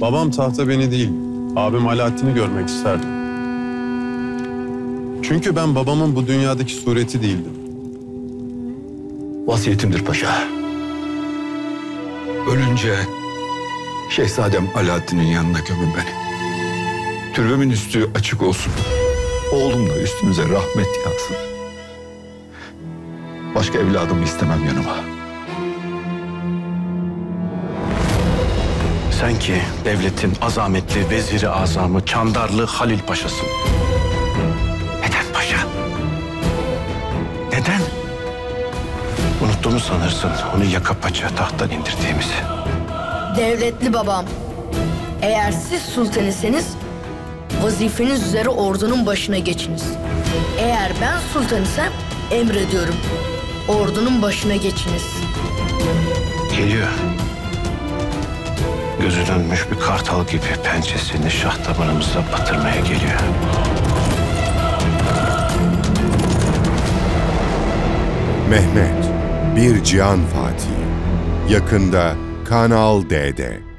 Babam tahta beni değil, abim Alaaddin'i görmek isterdi. Çünkü ben babamın bu dünyadaki sureti değildim. Vasiyetimdir paşa. Ölünce şehzadem Alaaddin'in yanına gömün beni. Türbemin üstü açık olsun. Oğlum da üstümüze rahmet yaksın. Başka evladımı istemem yanıma. Sen ki devletin azametli veziri azamı Çandarlı Halil Paşa'sın. Neden paşa? Neden? Unuttuğumu sanırsın onu yaka paça tahttan indirdiğimizi. Devletli babam, eğer siz sultan iseniz vazifeniz üzere ordunun başına geçiniz. Eğer ben sultan isem emrediyorum. Ordunun başına geçiniz. Geliyor. Gözü dönmüş bir kartal gibi pençesini şah damarımıza batırmaya geliyor. Mehmed Bir Cihan Fatihi. Yakında Kanal D'de.